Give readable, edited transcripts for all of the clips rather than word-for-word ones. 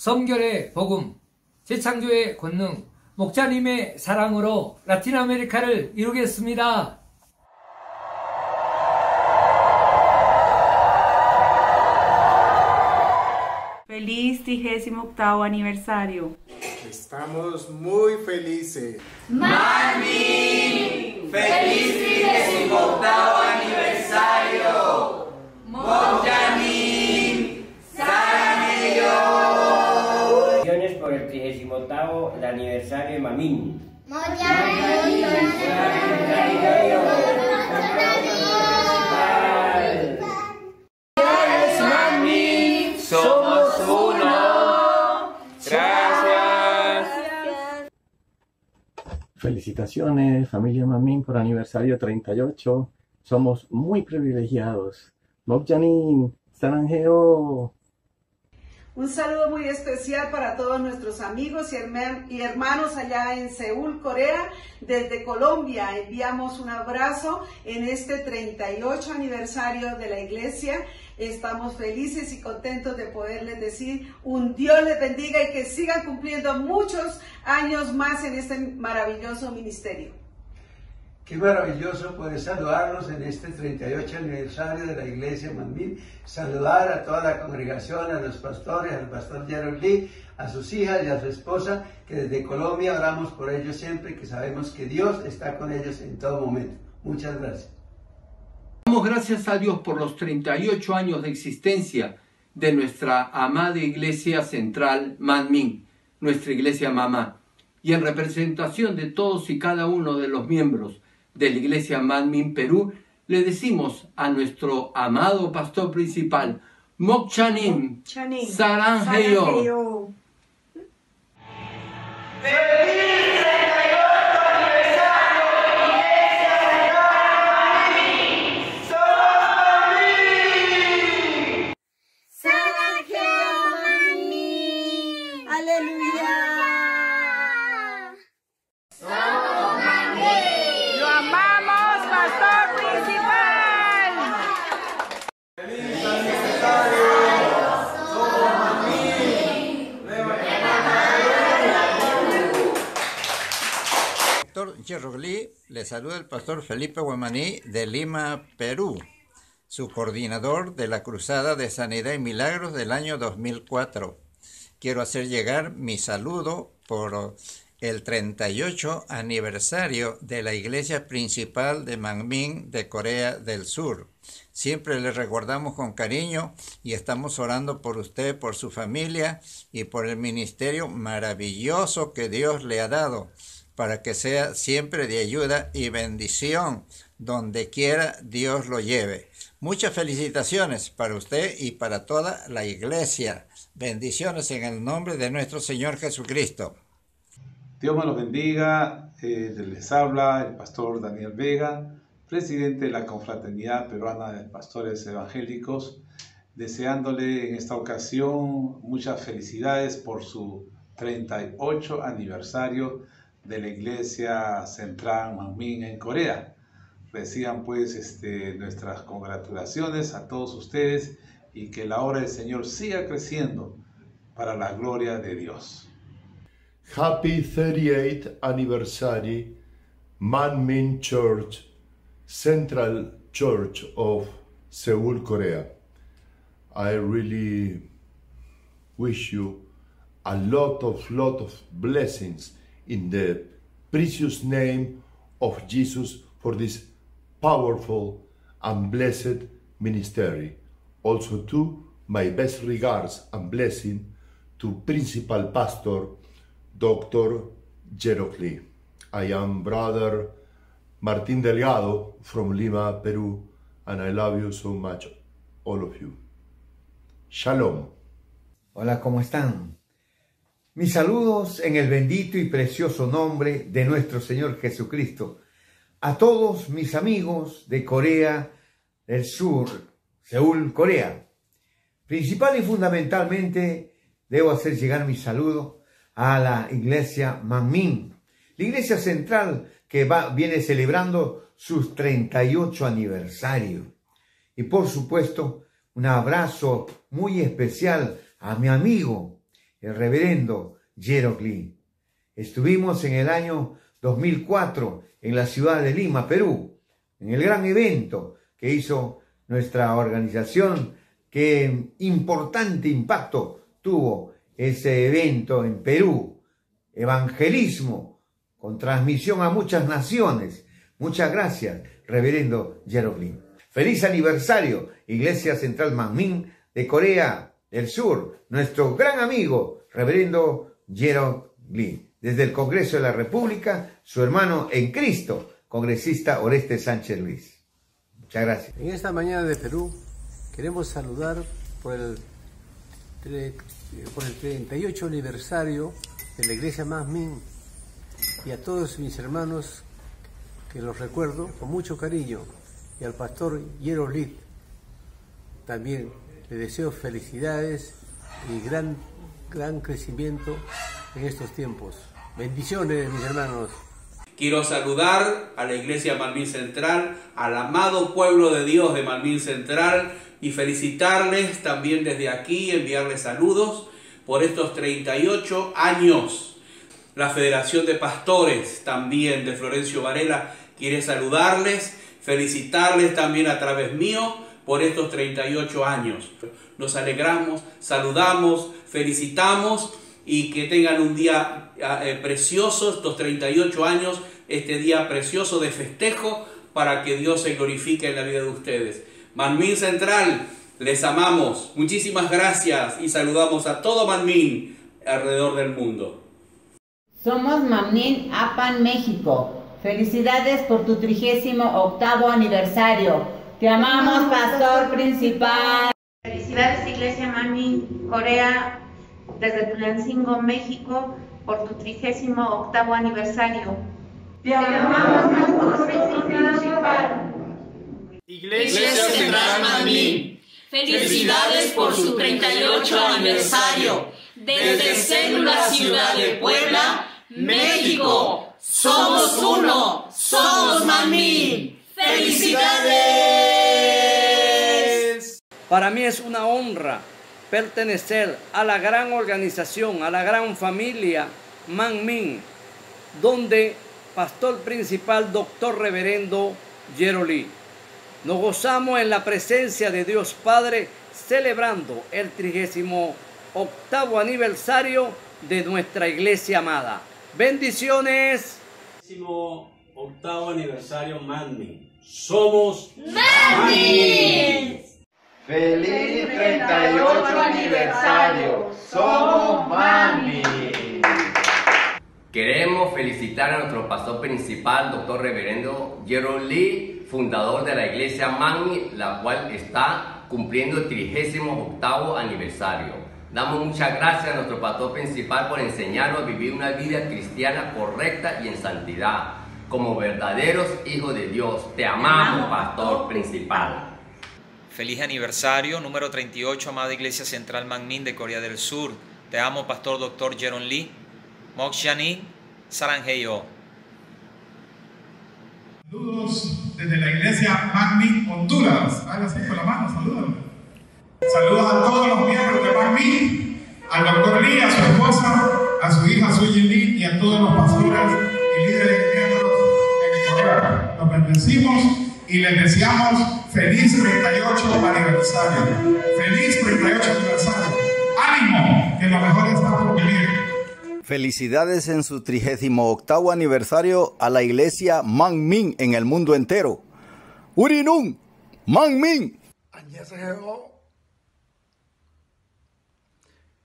성결의 복음, 재창조의 권능, 목자님의 사랑으로 라틴 아메리카를 이루겠습니다. Feliz 38º aniversario. Estamos muy felices. ¡Manmin! ¡Feliz 38º aniversario! ¡Mokchanim! ¡Saraneo! Felicitaciones por el 38º aniversario de Manmin. ¡Mokchanim! ¡Felicidades, Manmin! ¡Somos uno! ¡Gracias! Felicitaciones, familia Manmin, por aniversario 38. Somos muy privilegiados. Mokchanim, Saranjeo. Un saludo muy especial para todos nuestros amigos y hermanos allá en Seúl, Corea. Desde Colombia enviamos un abrazo en este 38 aniversario de la Iglesia. Estamos felices y contentos de poderles decir un Dios les bendiga y que sigan cumpliendo muchos años más en este maravilloso ministerio. Qué maravilloso poder saludarnos en este 38 aniversario de la Iglesia Manmin, saludar a toda la congregación, a los pastores, al pastor Jaerock Lee, a sus hijas y a su esposa, que desde Colombia oramos por ellos siempre, que sabemos que Dios está con ellos en todo momento. Muchas gracias. Damos gracias a Dios por los 38 años de existencia de nuestra amada Iglesia Central Manmin, nuestra Iglesia Mamá, y en representación de todos y cada uno de los miembros de la Iglesia Manmin Perú, le decimos a nuestro amado pastor principal, Mokchanim, Saranjeyo. Jaerock Lee, le saluda el pastor Felipe Guamaní de Lima, Perú, su coordinador de la Cruzada de Sanidad y Milagros del año 2004. Quiero hacer llegar mi saludo por el 38 aniversario de la Iglesia Principal de Manmin de Corea del Sur. Siempre les recordamos con cariño y estamos orando por usted, por su familia y por el ministerio maravilloso que Dios le ha dado, para que sea siempre de ayuda y bendición donde quiera Dios lo lleve. Muchas felicitaciones para usted y para toda la iglesia. Bendiciones en el nombre de nuestro Señor Jesucristo. Dios me los bendiga. Les habla el pastor Daniel Vega, presidente de la Confraternidad Peruana de Pastores Evangélicos, deseándole en esta ocasión muchas felicidades por su 38 aniversario de la Iglesia Central Manmin en Corea. Reciban pues nuestras congratulaciones a todos ustedes y que la obra del Señor siga creciendo para la gloria de Dios. Happy 38th Anniversary Manmin Church, Central Church of Seoul, Korea. I really wish you a lot of blessings in the precious name of Jesus for this powerful and blessed ministry. Also too, my best regards and blessing to Principal Pastor Dr. Jaerock Lee. I am Brother Martin Delgado from Lima, Peru, and I love you so much, all of you. Shalom. Hola, ¿cómo están? Mis saludos en el bendito y precioso nombre de nuestro Señor Jesucristo a todos mis amigos de Corea del Sur, Seúl, Corea. Principal y fundamentalmente debo hacer llegar mi saludo a la Iglesia Manmin, la Iglesia Central que viene celebrando sus 38 aniversarios. Y por supuesto, un abrazo muy especial a mi amigo el reverendo Jaerock Lee. Estuvimos en el año 2004 en la ciudad de Lima, Perú, en el gran evento que hizo nuestra organización. Qué importante impacto tuvo ese evento en Perú. Evangelismo con transmisión a muchas naciones. Muchas gracias, reverendo Jaerock Lee. Feliz aniversario, Iglesia Central Manmin de Corea del Sur, nuestro gran amigo, reverendo Jaerock Lee. Desde el Congreso de la República, su hermano en Cristo, congresista Oreste Sánchez Luis. Muchas gracias. En esta mañana de Perú queremos saludar por el 38 aniversario de la Iglesia Manmin y a todos mis hermanos que los recuerdo con mucho cariño, y al pastor Jaerock Lee. También le deseo felicidades y gran crecimiento en estos tiempos. Bendiciones, mis hermanos. Quiero saludar a la Iglesia Manmin Central, al amado pueblo de Dios de Manmin Central, y felicitarles también desde aquí, enviarles saludos por estos 38 años. La Federación de Pastores también de Florencio Varela quiere saludarles, felicitarles también a través mío por estos 38 años. Nos alegramos, saludamos, felicitamos y que tengan un día precioso, estos 38 años, este día precioso de festejo para que Dios se glorifique en la vida de ustedes. Manmin Central, les amamos. Muchísimas gracias y saludamos a todo Manmin alrededor del mundo. Somos Manmin Apan, México. Felicidades por tu 38º aniversario. Te amamos, pastor principal. Felicidades, Iglesia Manmin Corea, desde Tulancingo, México, por tu 38º aniversario. Te amamos, pastor principal. Iglesia Central Manmin, felicidades por su 38 aniversario. Desde Célula Ciudad de Puebla, México. ¡Somos uno! ¡Somos Manmin! ¡Felicidades! Para mí es una honra pertenecer a la gran organización, a la gran familia Manmin, donde pastor principal, doctor reverendo Jaerock Lee. Nos gozamos en la presencia de Dios Padre, celebrando el 38º aniversario de nuestra iglesia amada. ¡Bendiciones! 38º aniversario Manmin. ¡Somos Manmin! ¡Feliz 38 aniversario! ¡Somos Manmin! Queremos felicitar a nuestro pastor principal, doctor reverendo Jaerock Lee, fundador de la iglesia Manmin, la cual está cumpliendo el 38º aniversario. Damos muchas gracias a nuestro pastor principal por enseñarnos a vivir una vida cristiana correcta y en santidad, como verdaderos hijos de Dios. Te amamos, pastor principal. Feliz aniversario, número 38, amada Iglesia Central Manmin de Corea del Sur. Te amo, pastor doctor Jaerock Lee. Mokchanim, Sarangheyo. Saludos desde la Iglesia Manmin, Honduras. Háganlo así con la mano, salúdame. Saludos a todos los miembros de Manmin, al doctor Lee, a su esposa, a su hija Sujin Lee y a todos los pastores y líderes miembros de mi hogar. Los bendecimos y les deseamos feliz 38 aniversario. Feliz 38 aniversario. ¡Ánimo! Que lo mejor está por venir. Felicidades en su 38º aniversario a la iglesia Manmin en el mundo entero. ¡Urinun! ¡Manmin!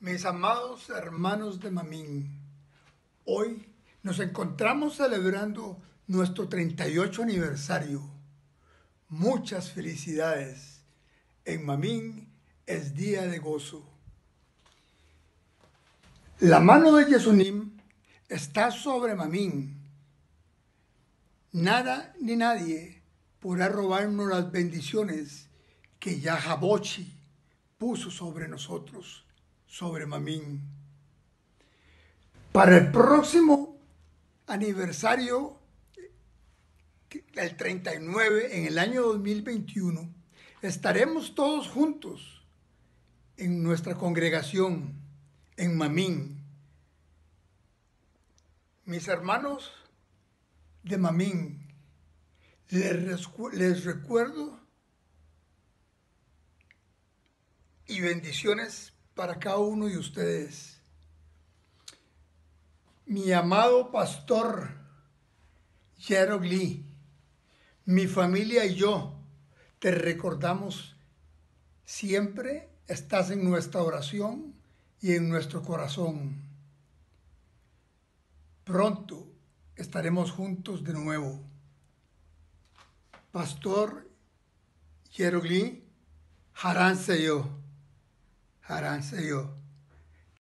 Mis amados hermanos de Manmin, hoy nos encontramos celebrando nuestro 38 aniversario. Muchas felicidades. En Manmin es día de gozo. La mano de Jesunim está sobre Manmin. Nada ni nadie podrá robarnos las bendiciones que Yahabochi puso sobre nosotros, sobre Manmin. Para el próximo aniversario, el 39, en el año 2021, estaremos todos juntos en nuestra congregación, en Manmin. Mis hermanos de Manmin, les recuerdo y bendiciones para cada uno de ustedes. Mi amado pastor Jaerock Lee, mi familia y yo te recordamos siempre, estás en nuestra oración y en nuestro corazón. Pronto estaremos juntos de nuevo. Pastor Jaerock Lee, Haran Seyo.